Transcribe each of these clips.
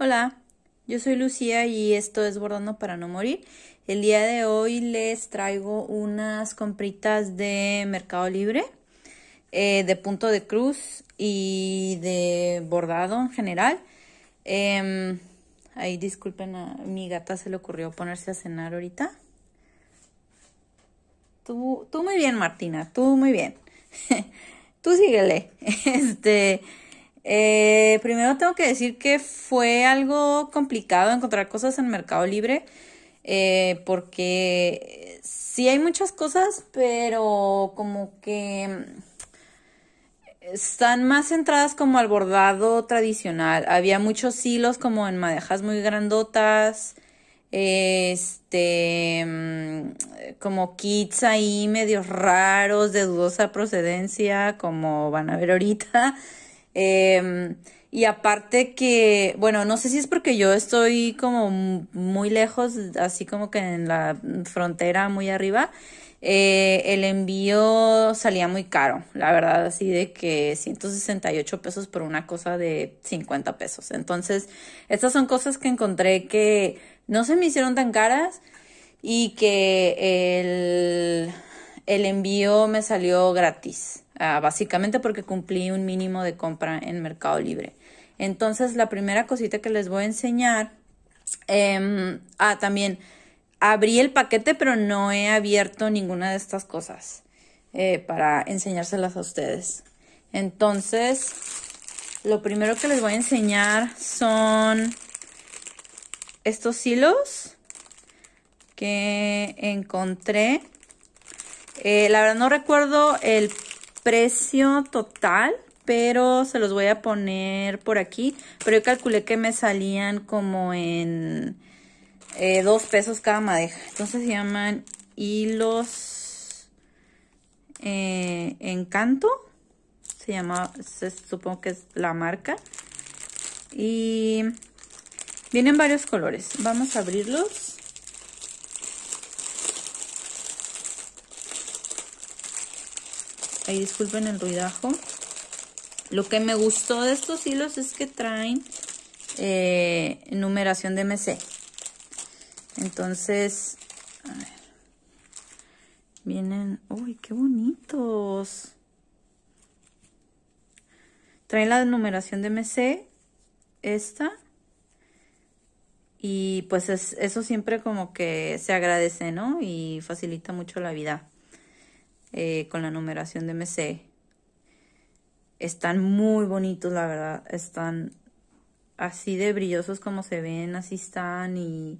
Hola, yo soy Lucía y esto es Bordando para no morir. El día de hoy les traigo unas compritas de Mercado Libre, de punto de cruz y de bordado en general. Ahí disculpen, a mi gata se le ocurrió ponerse a cenar ahorita. Tú muy bien, Martina, tú muy bien. Tú síguele. Primero tengo que decir que fue algo complicado encontrar cosas en Mercado Libre, porque sí hay muchas cosas, pero como que están más centradas como al bordado tradicional. Había muchos hilos como en madejas muy grandotas, como kits ahí medios raros, de dudosa procedencia, como van a ver ahorita. Y aparte que, bueno, no sé si es porque yo estoy como muy lejos, así como que en la frontera muy arriba, el envío salía muy caro, la verdad, así de que 168 pesos por una cosa de 50 pesos. Entonces, estas son cosas que encontré que no se me hicieron tan caras y que el envío me salió gratis. Básicamente porque cumplí un mínimo de compra en Mercado Libre. Entonces, la primera cosita que les voy a enseñar... también abrí el paquete, pero no he abierto ninguna de estas cosas para enseñárselas a ustedes. Entonces, lo primero que les voy a enseñar son estos hilos que encontré. La verdad no recuerdo el precio total, pero se los voy a poner por aquí. Pero yo calculé que me salían como en 2 pesos cada madeja. Entonces se llaman hilos Encanto. Se llama, supongo que es la marca. Y vienen varios colores. Vamos a abrirlos. Ahí disculpen el ruidajo. Lo que me gustó de estos hilos es que traen numeración DMC. Entonces, a ver. Vienen... ¡Uy, qué bonitos! Traen la numeración DMC. Esta. Y pues eso siempre como que se agradece, ¿no? Y facilita mucho la vida. Con la numeración de MC. Están muy bonitos, la verdad. Están así de brillosos como se ven. Así están y...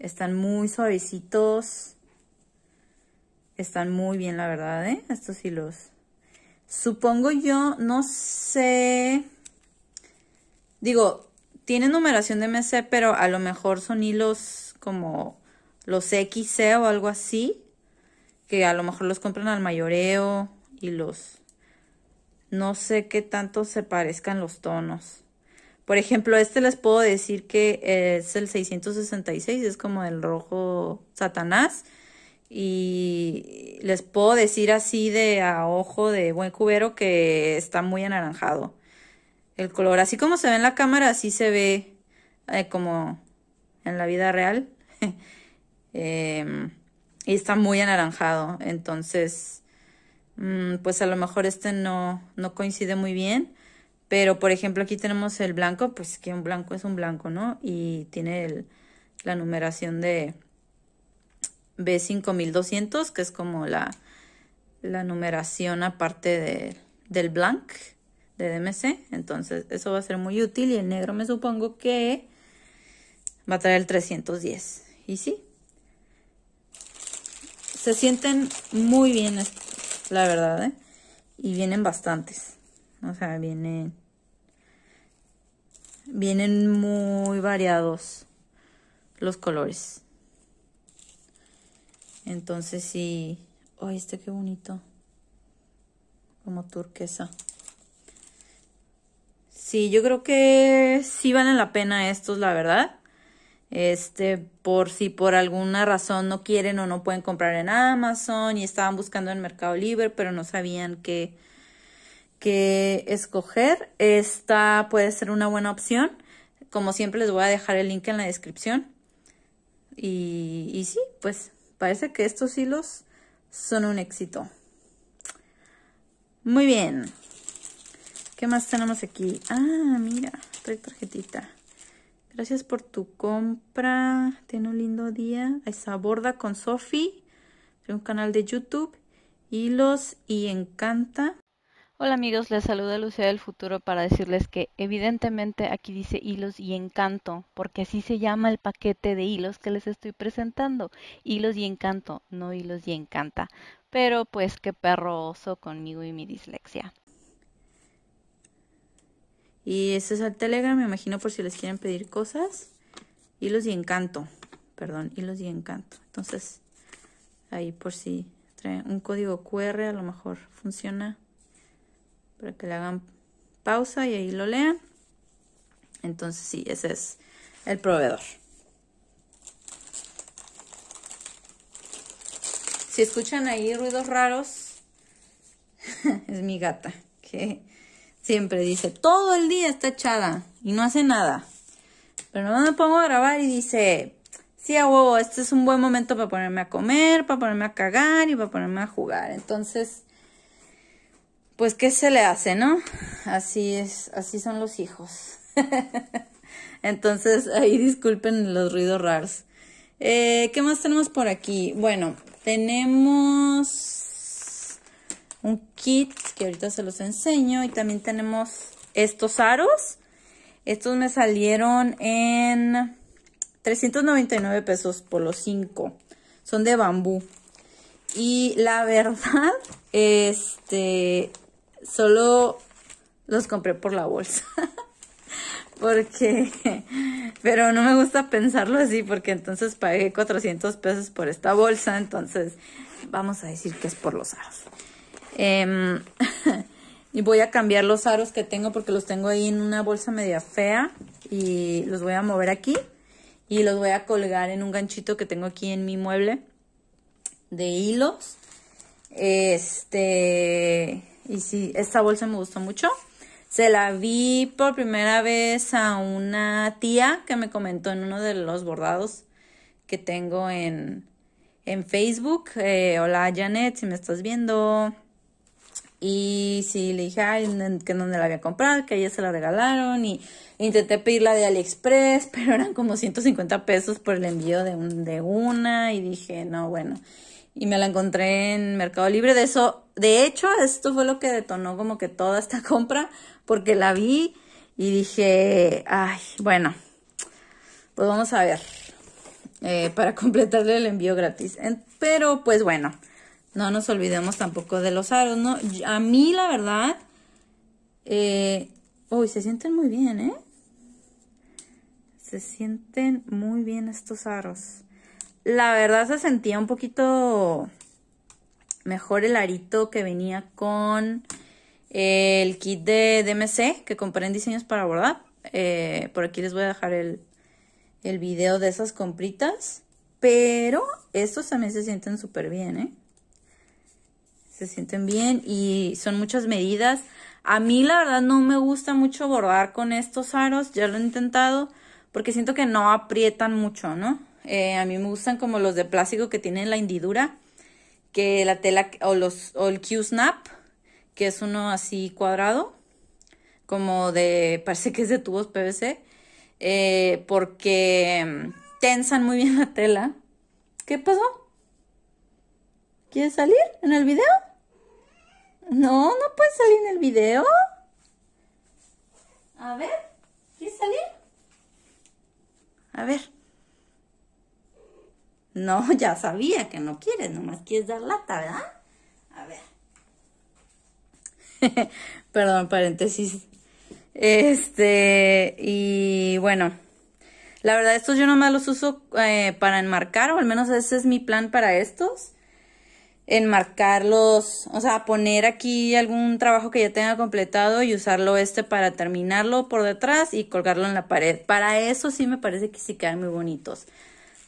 Están muy suavecitos. Están muy bien, la verdad, ¿eh? Estos hilos. Supongo yo, no sé... Digo, tienen numeración de MC, pero a lo mejor son hilos como los XC o algo así, que a lo mejor los compran al mayoreo y los... No sé qué tanto se parezcan los tonos. Por ejemplo, les puedo decir que es el 666, es como el rojo Satanás. Y les puedo decir así de a ojo de buen cubero que está muy anaranjado. El color, así como se ve en la cámara, así se ve como en la vida real. Y está muy anaranjado, entonces, pues a lo mejor no coincide muy bien. Pero, por ejemplo, aquí tenemos el blanco, pues que un blanco es un blanco, ¿no? Y tiene la numeración de B5200, que es como la numeración aparte del blanc, de DMC. Entonces, eso va a ser muy útil. Y el negro me supongo que va a traer el 310. Y sí. Se sienten muy bien, la verdad, ¿eh? Y vienen bastantes. O sea, vienen muy variados los colores. Entonces sí... ¡Ay, qué bonito! Como turquesa. Sí, yo creo que sí valen la pena estos, la verdad. Por si por alguna razón no quieren o no pueden comprar en Amazon y estaban buscando en Mercado Libre, pero no sabían qué que escoger. Esta puede ser una buena opción. Como siempre les voy a dejar el link en la descripción. Y sí, pues parece que estos hilos son un éxito. Muy bien. ¿Qué más tenemos aquí? Ah, mira, trae tarjetita. Gracias por tu compra. Ten un lindo día. Ahí está, Borda con Sofi. Tengo un canal de YouTube. Hilos y Encanta. Hola amigos, les saluda Lucía del Futuro para decirles que evidentemente aquí dice Hilos y Encanto, porque así se llama el paquete de hilos que les estoy presentando. Hilos y Encanto, no Hilos y Encanta. Pero pues qué perro oso conmigo y mi dislexia. Y este es el Telegram, me imagino, por si les quieren pedir cosas. Hilos y Encanto. Perdón, Hilos y Encanto. Entonces, ahí por si traen un código QR, a lo mejor funciona. Para que le hagan pausa y ahí lo lean. Entonces, sí, ese es el proveedor. Si escuchan ahí ruidos raros, es mi gata, que siempre dice, todo el día está echada y no hace nada. Pero no me pongo a grabar y dice, sí, a huevo, este es un buen momento para ponerme a comer, para ponerme a cagar y para ponerme a jugar. Entonces, pues, ¿qué se le hace, no? Así es, así son los hijos. Entonces, ahí disculpen los ruidos raros. ¿Qué más tenemos por aquí? Bueno, tenemos un kit que ahorita se los enseño. Y también tenemos estos aros. Estos me salieron en 399 pesos por los 5. Son de bambú. Y la verdad, solo los compré por la bolsa. Pero no me gusta pensarlo así, porque entonces pagué 400 pesos por esta bolsa. Entonces, vamos a decir que es por los aros. Y voy a cambiar los aros que tengo, porque los tengo ahí en una bolsa media fea. Y los voy a mover aquí. Y los voy a colgar en un ganchito que tengo aquí en mi mueble de hilos. Y sí, esta bolsa me gustó mucho. Se la vi por primera vez a una tía que me comentó en uno de los bordados que tengo en Facebook. Hola, Janet, si me estás viendo. Y sí, le dije, ay, que dónde la había comprado, que a ella se la regalaron. Y intenté pedirla de AliExpress, pero eran como 150 pesos por el envío de una. Y dije, no, bueno. Y me la encontré en Mercado Libre. De hecho, esto fue lo que detonó como que toda esta compra, porque la vi y dije, ay, bueno, pues vamos a ver, para completarle el envío gratis. Pero, pues bueno, no nos olvidemos tampoco de los aros, ¿no? A mí, la verdad, uy, se sienten muy bien, ¿eh? Se sienten muy bien estos aros. La verdad se sentía un poquito mejor el arito que venía con el kit de DMC que compré en Diseños para Bordar. Por aquí les voy a dejar el video de esas compritas. Pero estos también se sienten súper bien, ¿eh? Se sienten bien y son muchas medidas. A mí la verdad no me gusta mucho bordar con estos aros. Ya lo he intentado porque siento que no aprietan mucho, ¿no? A mí me gustan como los de plástico que tienen la hendidura, que la tela, o el Q-Snap, que es uno así cuadrado, como de, parece que es de tubos PVC, porque tensan muy bien la tela. ¿Qué pasó? ¿Quieres salir en el video? No, no puedes salir en el video. A ver, ¿quieres salir? A ver. No, ya sabía que no quieres, nomás quieres dar lata, ¿verdad? A ver. Perdón, paréntesis. Y bueno, la verdad estos yo nomás los uso para enmarcar, o al menos ese es mi plan para estos. Enmarcarlos, o sea, poner aquí algún trabajo que ya tenga completado y usarlo para terminarlo por detrás y colgarlo en la pared. Para eso sí me parece que sí quedan muy bonitos.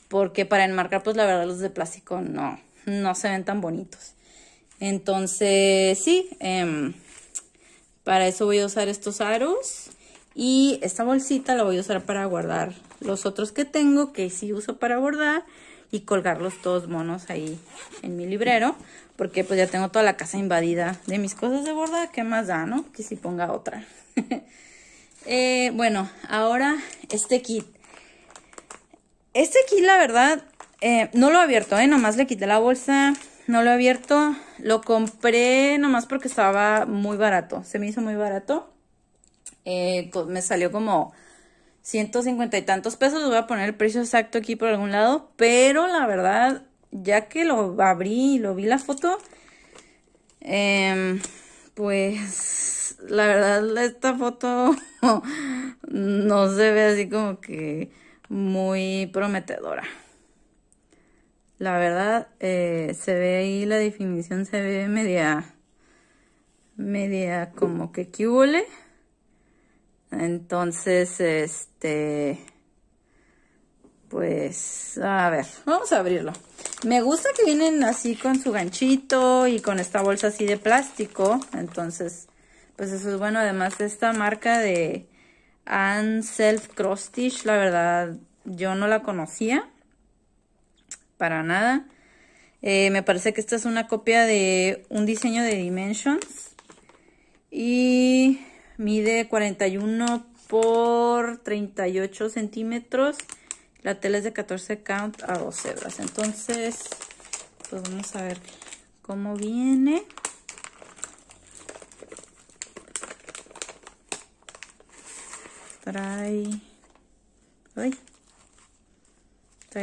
Porque para enmarcar, pues la verdad los de plástico no se ven tan bonitos. Entonces, sí, Para eso voy a usar estos aros. Y esta bolsita la voy a usar para guardar los otros que tengo, que sí uso para bordar. Y colgarlos todos monos ahí en mi librero. Porque pues ya tengo toda la casa invadida de mis cosas de bordar. ¿Qué más da, no? Que si ponga otra. Bueno, ahora este kit. Este kit, la verdad, no lo he abierto, nomás le quité la bolsa. No lo he abierto. Lo compré nomás porque estaba muy barato. Se me hizo muy barato. Me salió como 150 y tantos pesos. Les voy a poner el precio exacto aquí por algún lado. Pero la verdad, ya que lo abrí y lo vi la foto, pues la verdad esta foto no se ve así como que muy prometedora. La verdad, se ve ahí la definición, se ve media como que cúbole. Entonces, pues, a ver, vamos a abrirlo. Me gusta que vienen así con su ganchito y con esta bolsa así de plástico. Entonces, pues eso es bueno. Además, esta marca de Anself Crosstitch, la verdad, yo no la conocía para nada. Me parece que esta es una copia de un diseño de Dimensions. Y mide 41 por 38 centímetros. La tela es de 14 count a 12 hebras. Entonces, pues vamos a ver cómo viene. Trae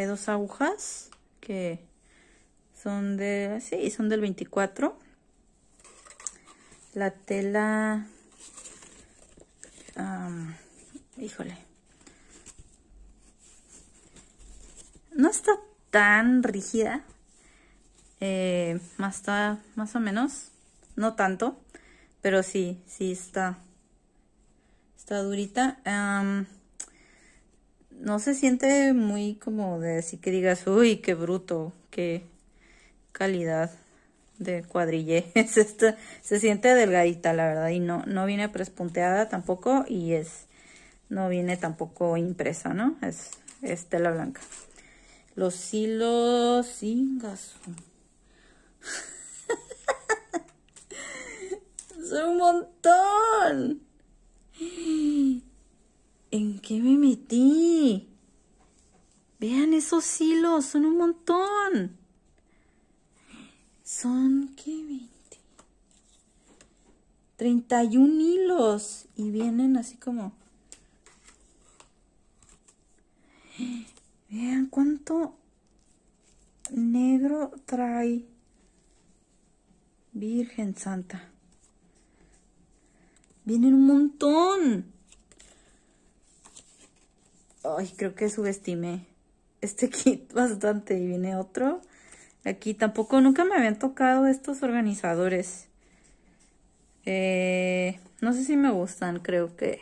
dos agujas que son de... sí, son del 24. La tela... híjole, no está tan rígida, está más o menos, no tanto, pero sí está durita. No se siente muy como de así que digas, uy, qué bruto, qué calidad de cuadrille. Se siente delgadita, la verdad, y no viene prespunteada tampoco, y no viene tampoco impresa, ¿no? Es tela blanca. Los hilos sin gaso. ¡Son un montón! ¿En qué me metí? Vean esos hilos, son un montón. Son, ¿qué? 20. 31 hilos. Y vienen así como... Vean cuánto negro trae. Virgen Santa. Vienen un montón. Ay, creo que subestimé este kit bastante. Y viene otro. Aquí tampoco, nunca me habían tocado estos organizadores. No sé si me gustan, creo que...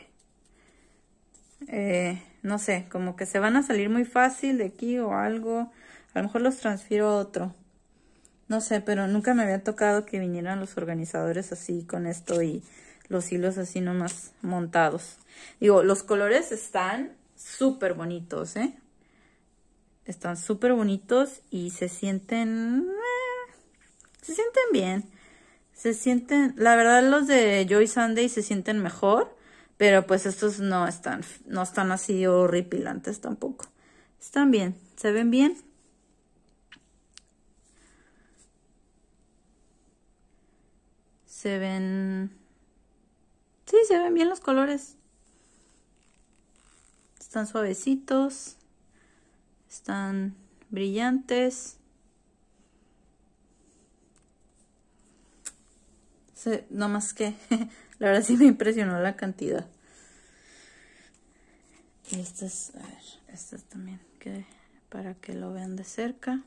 no sé, como que se van a salir muy fácil de aquí o algo. A lo mejor los transfiero a otro. No sé, pero nunca me había tocado que vinieran los organizadores así con esto y los hilos así nomás montados. Digo, los colores están súper bonitos, ¿eh? Están súper bonitos y se sienten bien. Se sienten, la verdad, los de Joy Sunday se sienten mejor, pero pues estos no están así horripilantes tampoco. Están bien, se ven bien. Se ven, sí, se ven bien los colores. Están suavecitos. Están brillantes. Sí, no más que... la verdad sí me impresionó la cantidad. Y estas... a ver, estas también. Que, para que lo vean de cerca.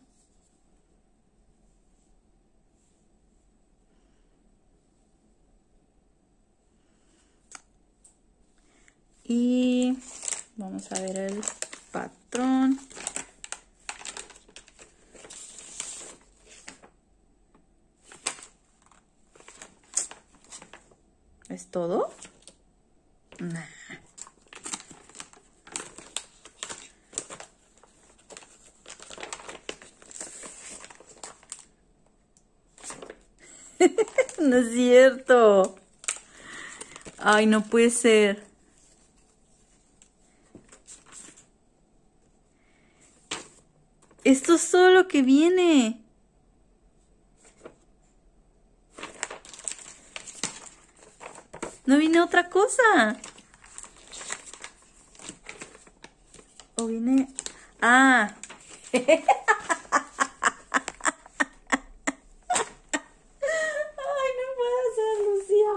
Y... vamos a ver el patrón. ¿Es todo? Nah. No es cierto. Ay, no puede ser. Esto es todo lo que viene. No viene otra cosa. O viene... Ah. Ay, no puede ser, Lucía,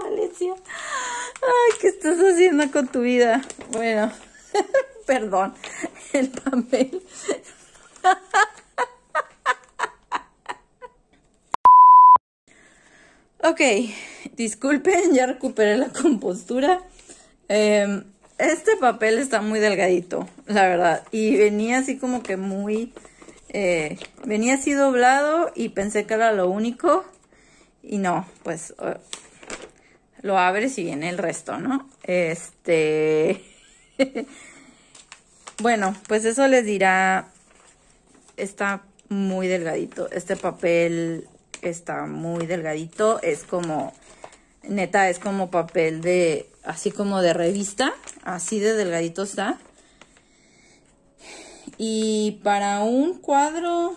Valencia. Ay, ¿qué estás haciendo con tu vida? Bueno, perdón. El papel... Ok, disculpen, ya recuperé la compostura. Este papel está muy delgadito, la verdad. Y venía así como que muy... venía así doblado y pensé que era lo único. Y no, pues lo abres y viene el resto, ¿no? Bueno, pues eso les dirá... Está muy delgadito. Este papel está muy delgadito. Es como... Neta, es como papel de... Así como de revista. Así de delgadito está. Y para un cuadro...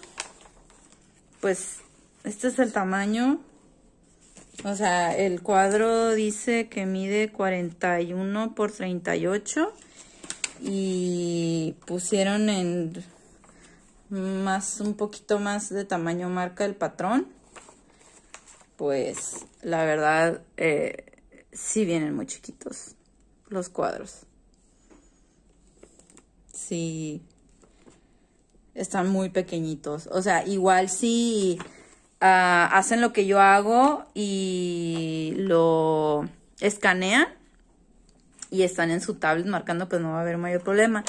Pues... Este es el tamaño. O sea, el cuadro dice que mide 41 por 38. Y pusieron en... más, un poquito más de tamaño marca el patrón. Pues la verdad sí vienen muy chiquitos los cuadros. Sí están muy pequeñitos. O sea, igual si hacen lo que yo hago y lo escanean y están en su tablet marcando, pues no va a haber mayor problema.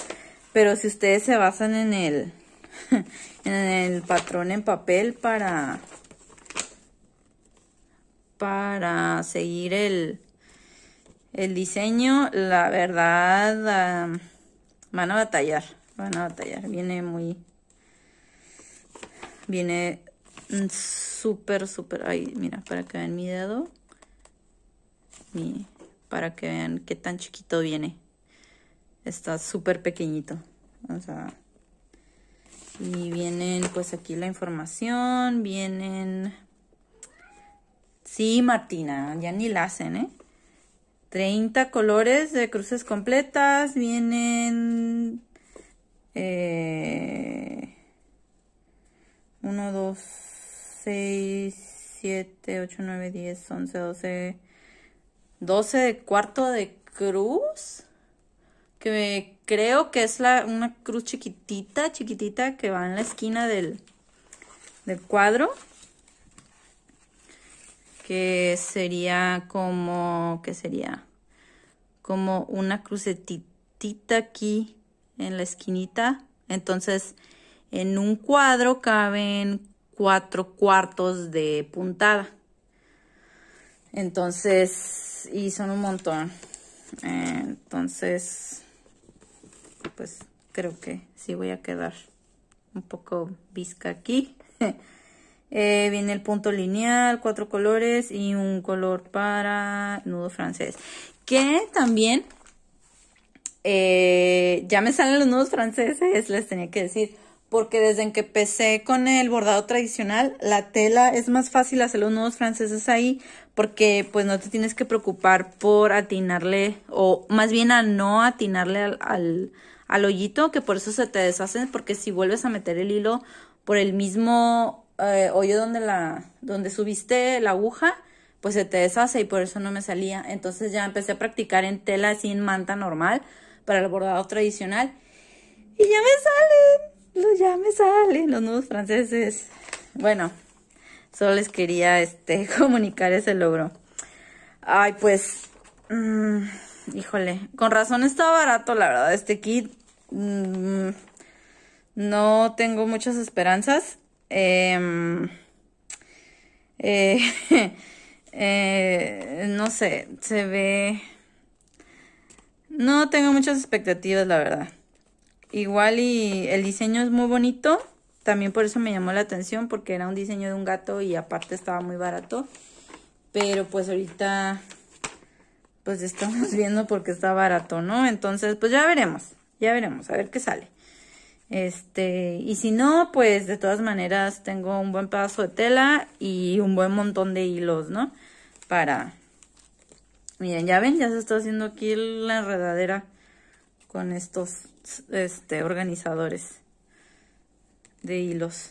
Pero si ustedes se basan en el patrón en papel para seguir el diseño, la verdad van a batallar, viene muy, viene súper, súper, ay, mira, para que vean mi dedo, y para que vean qué tan chiquito viene, está súper pequeñito, o sea. Y vienen, pues aquí la información, vienen... Sí, Martina, ya ni la hacen, ¿eh? 30 colores de cruces completas, vienen... 1, 2, 6, 7, 8, 9, 10, 11, 12... 12 de cuarto de cruz... que creo que es una cruz chiquitita, que va en la esquina del cuadro. Que sería como, como una crucetita aquí en la esquinita. Entonces, en un cuadro caben 4 cuartos de puntada. Entonces, y son un montón. Entonces... Pues creo que sí voy a quedar un poco bizca aquí. Viene el punto lineal, 4 colores y un color para nudo francés. Que también ya me salen los nudos franceses, les tenía que decir. Porque desde que empecé con el bordado tradicional, la tela es más fácil hacer los nudos franceses ahí. Porque pues no te tienes que preocupar por atinarle, o más bien a no atinarle al hoyito, que por eso se te deshacen, porque si vuelves a meter el hilo por el mismo hoyo donde subiste la aguja, pues se te deshace y por eso no me salía. Entonces ya empecé a practicar en tela así, en manta normal, para el bordado tradicional. Y ya me salen los nudos franceses. Bueno, solo les quería comunicar ese logro. Ay, pues... híjole, con razón está barato, la verdad, este kit. No tengo muchas esperanzas. No sé, se ve... No tengo muchas expectativas, la verdad. Igual y el diseño es muy bonito. También por eso me llamó la atención, porque era un diseño de un gato y aparte estaba muy barato. Pero pues ahorita pues estamos viendo porque está barato, ¿no? Entonces pues ya veremos. Ya veremos, a ver qué sale. Y si no, pues de todas maneras tengo un buen pedazo de tela y un buen montón de hilos, ¿no? Para... Miren, ya ven, ya se está haciendo aquí la enredadera con estos organizadores de hilos.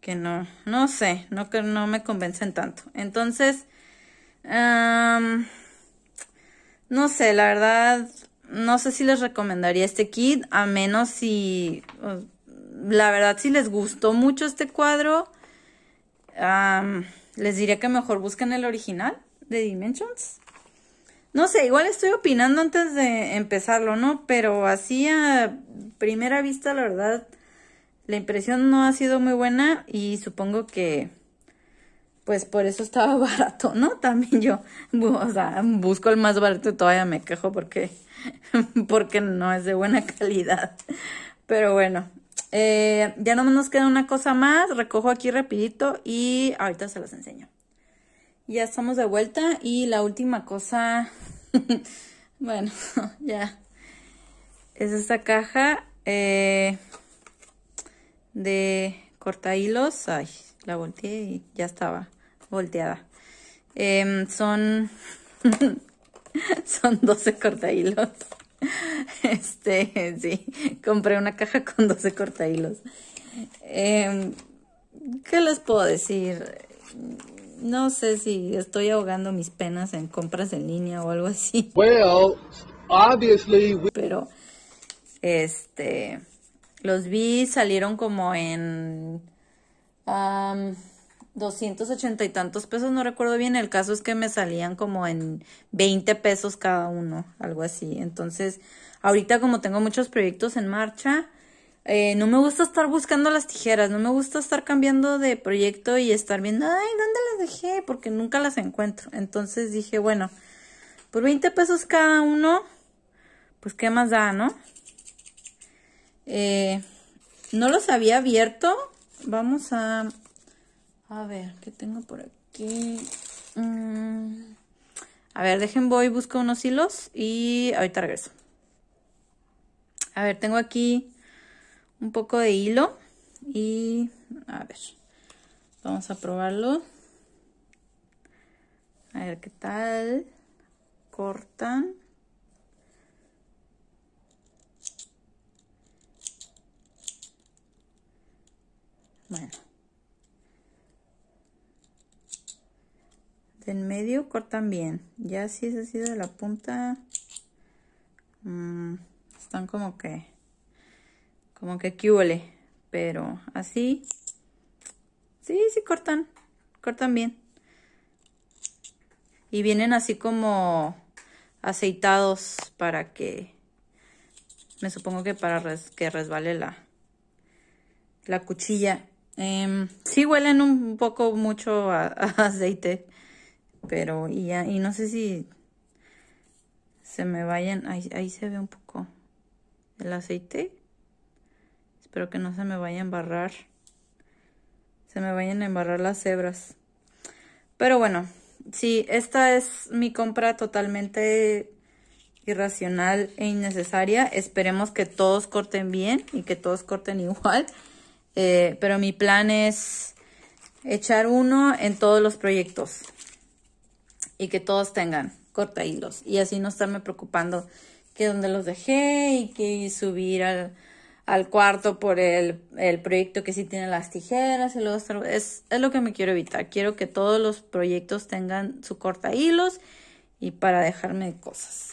Que no sé, que no me convencen tanto. Entonces, no sé, la verdad, no sé si les recomendaría este kit, a menos si, la verdad, si les gustó mucho este cuadro, les diría que mejor busquen el original de Dimensions. No sé, igual estoy opinando antes de empezarlo, ¿no? Pero así a primera vista, la verdad, la impresión no ha sido muy buena y supongo que, pues por eso estaba barato, ¿no? También yo, o sea, busco el más barato y todavía me quejo porque no es de buena calidad. Pero bueno, ya nomás nos queda una cosa más, recojo aquí rapidito y ahorita se los enseño. Ya estamos de vuelta y la última cosa, bueno, ya, es esta caja de cortahilos. Ay, la volteé y ya estaba volteada. Son 12 cortahilos. Sí, compré una caja con 12 cortahilos. ¿Qué les puedo decir? No sé si estoy ahogando mis penas en compras en línea o algo así. Well, obviously we... Pero, los vi, salieron como en 280 y tantos pesos, no recuerdo bien. El caso es que me salían como en 20 pesos cada uno, algo así. Entonces, ahorita como tengo muchos proyectos en marcha... no me gusta estar buscando las tijeras, no me gusta estar cambiando de proyecto y estar viendo, ay, ¿dónde las dejé? Porque nunca las encuentro. Entonces dije, bueno, por 20 pesos cada uno, pues qué más da, ¿no? No los había abierto. Vamos a ver, ¿qué tengo por aquí? A ver, dejen, voy, busco unos hilos y ahorita regreso. A ver, tengo aquí un poco de hilo y a ver, vamos a probarlo, a ver qué tal. Cortan, bueno, de en medio cortan bien, ya si es así de la punta, están como que cúbole, pero así, sí cortan bien. Y vienen así como aceitados para que, me supongo que para que resbale la cuchilla. Sí huelen un poco mucho a aceite, pero y no sé si se me vayan, ahí se ve un poco el aceite. Espero que no se me vaya a embarrar. Se me vayan a embarrar las hebras. Pero bueno, sí, esta es mi compra totalmente irracional e innecesaria. Esperemos que todos corten bien y que todos corten igual. Pero mi plan es echar uno en todos los proyectos. Y que todos tengan cortahilos. Y así no estarme preocupando que dónde los dejé y que subir al cuarto por el proyecto que sí tiene las tijeras y luego es lo que me quiero evitar. Quiero que todos los proyectos tengan su corta hilos y para dejarme de cosas.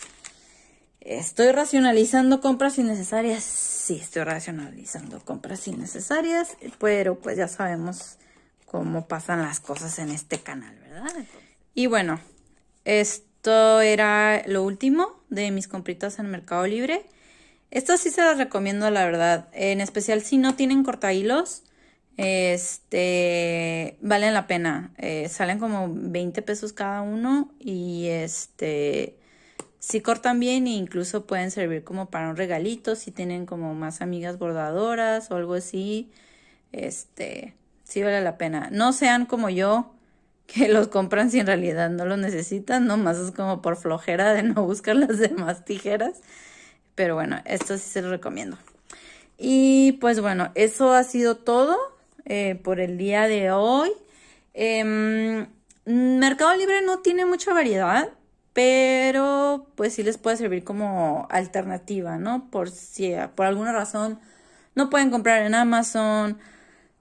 ¿Estoy racionalizando compras innecesarias? Sí, estoy racionalizando compras innecesarias, pero pues ya sabemos cómo pasan las cosas en este canal, ¿verdad? Y bueno, esto era lo último de mis compritas en Mercado Libre. Estas sí se las recomiendo, la verdad. En especial si no tienen cortahilos, Valen la pena. Salen como 20 pesos cada uno y sí cortan bien e incluso pueden servir como para un regalito si tienen como más amigas bordadoras o algo así. Sí vale la pena. No sean como yo, que los compran si en realidad no los necesitan, nomás es como por flojera de no buscar las demás tijeras. Pero bueno, esto sí se los recomiendo. Y pues bueno, eso ha sido todo por el día de hoy. Mercado Libre no tiene mucha variedad, pero pues sí les puede servir como alternativa, ¿no? Por si por alguna razón no pueden comprar en Amazon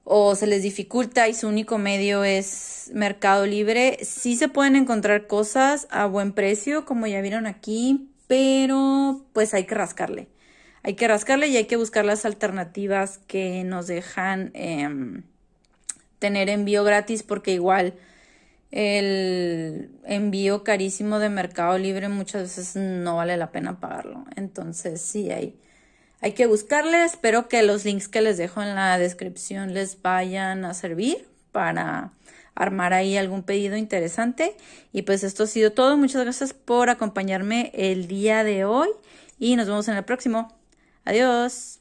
o se les dificulta y su único medio es Mercado Libre. Sí se pueden encontrar cosas a buen precio, como ya vieron aquí, pero pues hay que rascarle. Hay que rascarle y hay que buscar las alternativas que nos dejan tener envío gratis, porque igual el envío carísimo de Mercado Libre muchas veces no vale la pena pagarlo. Entonces sí, hay que buscarle. Espero que los links que les dejo en la descripción les vayan a servir para armar ahí algún pedido interesante. Y pues esto ha sido todo. Muchas gracias por acompañarme el día de hoy y nos vemos en el próximo. Adiós.